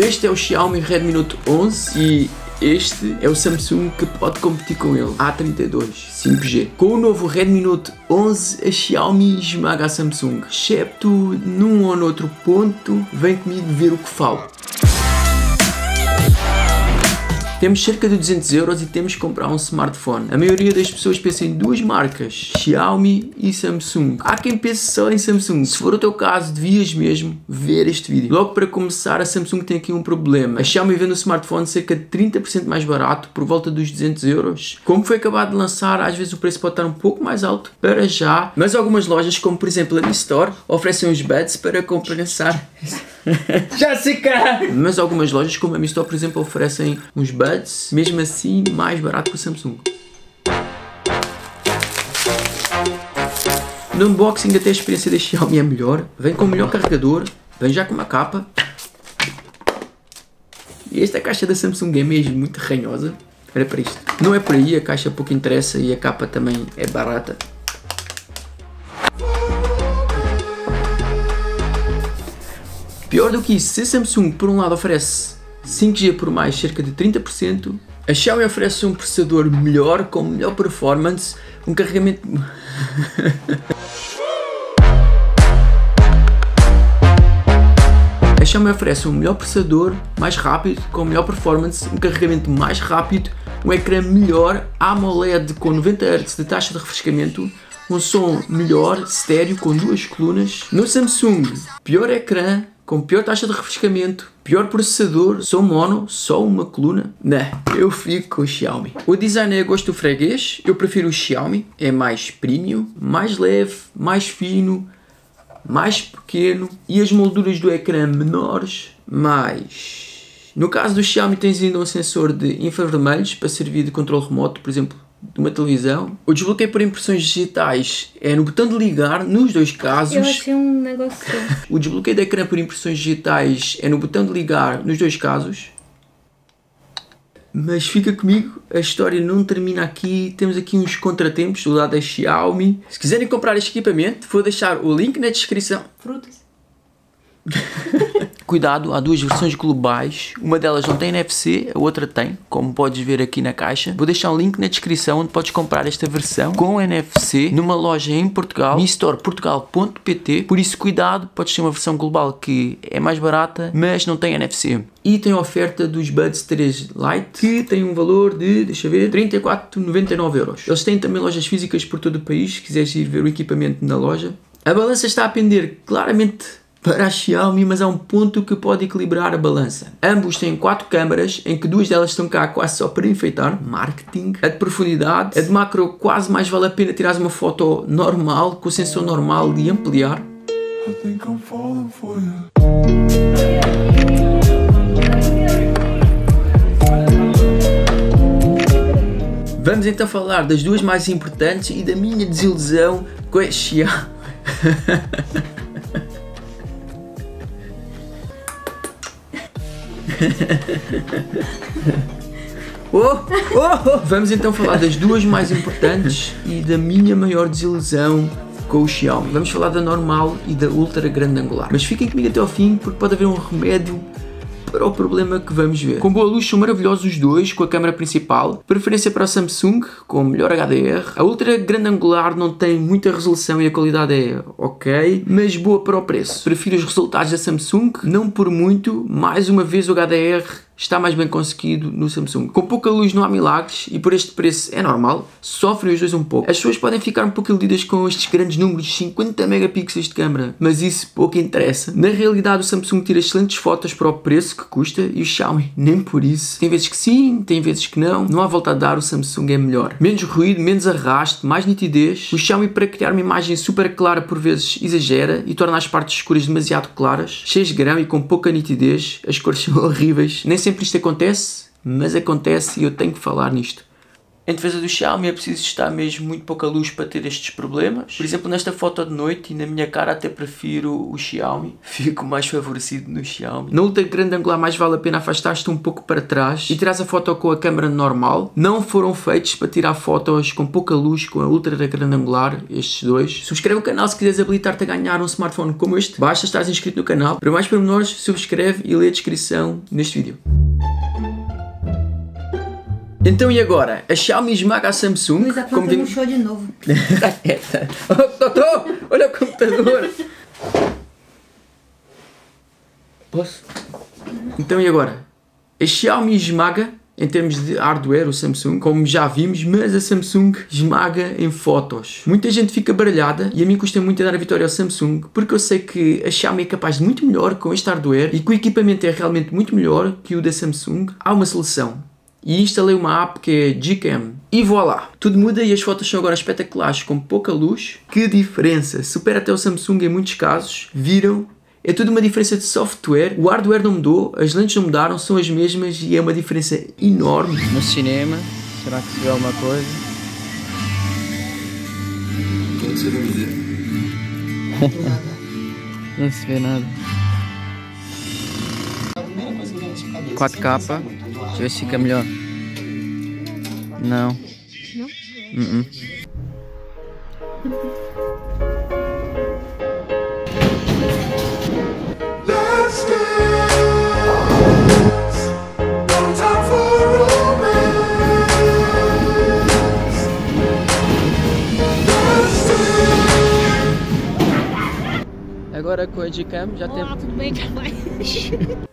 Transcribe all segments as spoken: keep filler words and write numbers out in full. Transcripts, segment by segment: Este é o Xiaomi Redmi Note onze e este é o Samsung que pode competir com ele, A trinta e dois cinco G. Com o novo Redmi Note onze, a Xiaomi esmaga a Samsung, excepto num ou noutro ponto. Vem comigo ver o que falo. Temos cerca de duzentos euros e temos que comprar um smartphone. A maioria das pessoas pensa em duas marcas, Xiaomi e Samsung. Há quem pense só em Samsung. Se for o teu caso, devias mesmo ver este vídeo. Logo para começar, a Samsung tem aqui um problema. A Xiaomi vende o smartphone cerca de trinta por cento mais barato, por volta dos duzentos euros. Como foi acabado de lançar, às vezes o preço pode estar um pouco mais alto para já. Mas algumas lojas, como por exemplo a Mi Store, oferecem os Buds para compensar... Jessica! Mas algumas lojas, como a Mi Store, por exemplo, oferecem uns Buds, mesmo assim mais barato que o Samsung. No unboxing até a experiência da Xiaomi é melhor, vem com o melhor carregador, vem já com uma capa. E esta caixa da Samsung é mesmo muito ranhosa, era para isto. Não é por aí, a caixa pouco interessa e a capa também é barata. Pior do que isso, se a Samsung por um lado oferece cinco G por mais cerca de trinta por cento, a Xiaomi oferece um processador melhor, com melhor performance, um carregamento... A Xiaomi oferece um melhor processador, mais rápido, com melhor performance, um carregamento mais rápido, um ecrã melhor, AMOLED com noventa hertz de taxa de refrescamento, um som melhor, estéreo, com duas colunas. No Samsung, pior ecrã, com pior taxa de refrescamento, pior processador, som mono, só uma coluna. Não, eu fico com o Xiaomi. O design é a gosto do freguês, eu prefiro o Xiaomi. É mais premium, mais leve, mais fino, mais pequeno e as molduras do ecrã menores, mas... No caso do Xiaomi tens ainda um sensor de infravermelhos para servir de controle remoto, por exemplo, de uma televisão. O desbloqueio por impressões digitais é no botão de ligar, nos dois casos. Eu achei um negócio. O desbloqueio de ecrã por impressões digitais é no botão de ligar, nos dois casos. Mas fica comigo, a história não termina aqui. Temos aqui uns contratempos do lado da Xiaomi. Se quiserem comprar este equipamento, vou deixar o link na descrição. Frutas. Cuidado, há duas versões globais, uma delas não tem N F C, a outra tem, como podes ver aqui na caixa. Vou deixar um link na descrição onde podes comprar esta versão com N F C numa loja em Portugal, mi store portugal ponto p t. Por isso cuidado, podes ter uma versão global que é mais barata, mas não tem N F C. E tem a oferta dos Buds três Lite, que tem um valor de, deixa ver, trinta e quatro vírgula noventa e nove euros. Eles têm também lojas físicas por todo o país, se quiseres ir ver o equipamento na loja. A balança está a pender claramente para a Xiaomi, mas há um ponto que pode equilibrar a balança. Ambos têm quatro câmaras, em que duas delas estão cá quase só para enfeitar, marketing. A de profundidade, a de macro, quase mais vale a pena tirar uma foto normal, com o sensor normal e ampliar. I think I'm falling for you. Vamos então falar das duas mais importantes e da minha desilusão com a Xiaomi. oh, oh, oh. Vamos então falar das duas mais importantes e da minha maior desilusão com o Xiaomi. Vamos falar da normal e da ultra grande angular. Mas fiquem comigo até ao fim, porque pode haver um remédio para o problema que vamos ver. Com boa luz são maravilhosos os dois, com a câmera principal, preferência para o Samsung, com melhor H D R. A ultra grande angular não tem muita resolução e a qualidade é ok, mas boa para o preço. Prefiro os resultados da Samsung, não por muito, mais uma vez o H D R está mais bem conseguido no Samsung. Com pouca luz não há milagres e por este preço é normal, sofrem os dois um pouco. As pessoas podem ficar um pouco iludidas com estes grandes números de cinquenta megapixels de câmera, mas isso pouco interessa. Na realidade o Samsung tira excelentes fotos para o preço que custa e o Xiaomi nem por isso. Tem vezes que sim, tem vezes que não, não há volta a dar, o Samsung é melhor. Menos ruído, menos arrasto, mais nitidez. O Xiaomi, para criar uma imagem super clara, por vezes exagera e torna as partes escuras demasiado claras, cheias de grão e com pouca nitidez, as cores são horríveis. Nem sempre isto acontece, mas acontece e eu tenho que falar nisto. Em defesa do Xiaomi é preciso estar mesmo muito pouca luz para ter estes problemas. Por exemplo, nesta foto de noite e na minha cara até prefiro o Xiaomi. Fico mais favorecido no Xiaomi. Na luta grande angular mais vale a pena afastar-te um pouco para trás e tiras a foto com a câmera normal. Não foram feitos para tirar fotos com pouca luz com a ultra grande angular, estes dois. Subscreve o canal se quiseres habilitar-te a ganhar um smartphone como este. Basta estar inscrito no canal. Para mais pormenores, subscreve e lê a descrição neste vídeo. Então e agora? A Xiaomi esmaga a Samsung. Luís, a como vem... murchou de novo. Oh, Totó, olha o computador. Posso? Então e agora? A Xiaomi esmaga em termos de hardware o Samsung, como já vimos, mas a Samsung esmaga em fotos. Muita gente fica baralhada e a mim custa muito dar a vitória ao Samsung, porque eu sei que a Xiaomi é capaz de muito melhor com este hardware e que o equipamento é realmente muito melhor que o da Samsung. Há uma seleção. E instalei uma app que é Gcam. E voilá! Tudo muda e as fotos são agora espetaculares, com pouca luz. Que diferença! Supera até o Samsung em muitos casos. Viram? É tudo uma diferença de software. O hardware não mudou, as lentes não mudaram, são as mesmas e é uma diferença enorme. No cinema, será que se vê alguma coisa? O que é que você vai dizer? Não se vê nada. quatro K. Deixa eu ver se fica melhor. Não. Não? Uh-uh. Agora com a Gcam já tem... Olá, tudo bem?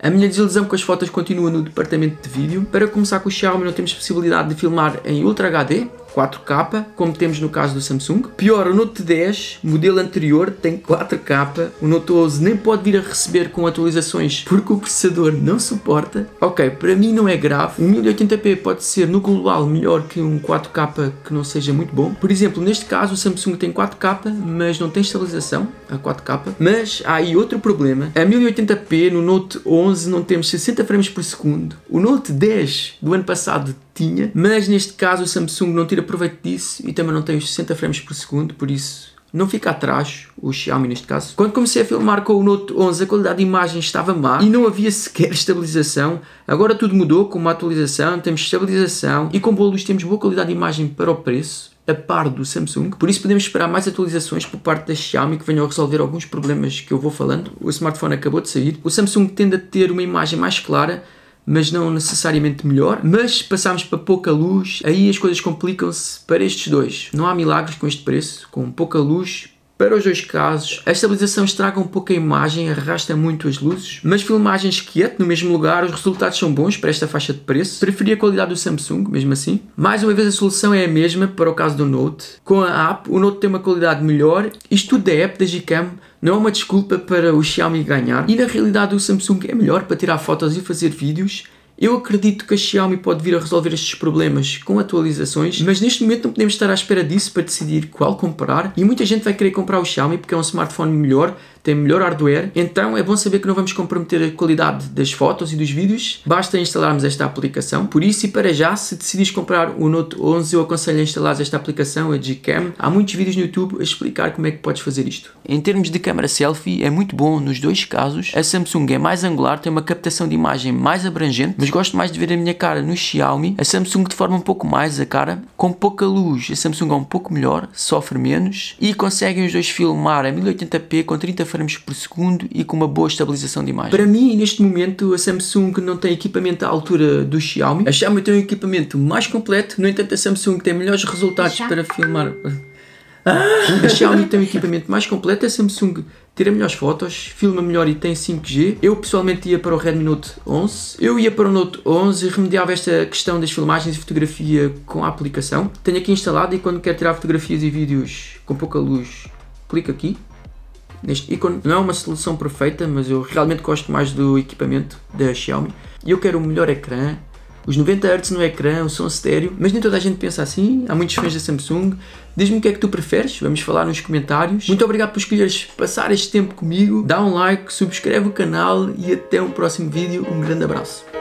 A minha desilusão com as fotos continua no departamento de vídeo. Para começar, com o Xiaomi não temos possibilidade de filmar em Ultra H D, quatro K, como temos no caso do Samsung. Pior, o Note dez, modelo anterior, tem quatro K. O Note onze nem pode vir a receber com atualizações porque o processador não suporta. Ok, para mim não é grave. Um mil e oitenta p pode ser no global melhor que um quatro K que não seja muito bom. Por exemplo, neste caso o Samsung tem quatro K, mas não tem estabilização a quatro K. Mas há aí outro problema. A mil e oitenta p no Note onze não temos sessenta frames por segundo. O Note dez do ano passado tinha, mas neste caso o Samsung não tira proveito disso e também não tem os sessenta frames por segundo, por isso não fica atrás o Xiaomi neste caso. Quando comecei a filmar com o Note onze a qualidade de imagem estava má e não havia sequer estabilização. Agora tudo mudou, com uma atualização temos estabilização e com boa luz temos boa qualidade de imagem para o preço, a par do Samsung. Por isso podemos esperar mais atualizações por parte da Xiaomi que venham a resolver alguns problemas que eu vou falando. O smartphone acabou de sair. O Samsung tende a ter uma imagem mais clara, mas não necessariamente melhor. Mas passámos para pouca luz, aí as coisas complicam-se para estes dois. Não há milagres com este preço, com pouca luz para os dois casos. A estabilização estraga um pouco a imagem, arrasta muito as luzes, mas filmagens quieto no mesmo lugar, os resultados são bons para esta faixa de preço. Preferi a qualidade do Samsung, mesmo assim. Mais uma vez a solução é a mesma para o caso do Note. Com a app, o Note tem uma qualidade melhor. Isto tudo da app da Gcam não é uma desculpa para o Xiaomi ganhar. E na realidade o Samsung é melhor para tirar fotos e fazer vídeos. Eu acredito que a Xiaomi pode vir a resolver estes problemas com atualizações, mas neste momento não podemos estar à espera disso para decidir qual comprar. E muita gente vai querer comprar o Xiaomi porque é um smartphone melhor, tem melhor hardware. Então é bom saber que não vamos comprometer a qualidade das fotos e dos vídeos. Basta instalarmos esta aplicação. Por isso, e para já, se decidires comprar o Note onze, eu aconselho a instalar esta aplicação, a Gcam. Há muitos vídeos no YouTube a explicar como é que podes fazer isto. Em termos de câmara selfie, é muito bom nos dois casos. A Samsung é mais angular, tem uma captação de imagem mais abrangente, mas gosto mais de ver a minha cara no Xiaomi. A Samsung deforma um pouco mais a cara. Com pouca luz, a Samsung é um pouco melhor, sofre menos e conseguem os dois filmar a mil e oitenta p com trinta frames por segundo e com uma boa estabilização de imagem. Para mim, neste momento, a Samsung não tem equipamento à altura do Xiaomi. A Xiaomi tem um equipamento mais completo, no entanto a Samsung tem melhores resultados para filmar... A Xiaomi tem um equipamento mais completo, a Samsung tira melhores fotos, filma melhor e tem cinco G. Eu pessoalmente ia para o Redmi Note onze. Eu ia para o Note onze e remediava esta questão das filmagens e fotografia com a aplicação. Tenho aqui instalado e quando quero tirar fotografias e vídeos com pouca luz, clico aqui neste ícone. Não é uma solução perfeita, mas eu realmente gosto mais do equipamento da Xiaomi. Eu quero um melhor ecrã, os noventa hertz no ecrã, o som estéreo, mas nem toda a gente pensa assim, há muitos fãs da Samsung. Diz-me o que é que tu preferes, vamos falar nos comentários. Muito obrigado por escolheres passar este tempo comigo, dá um like, subscreve o canal e até um próximo vídeo, um grande abraço.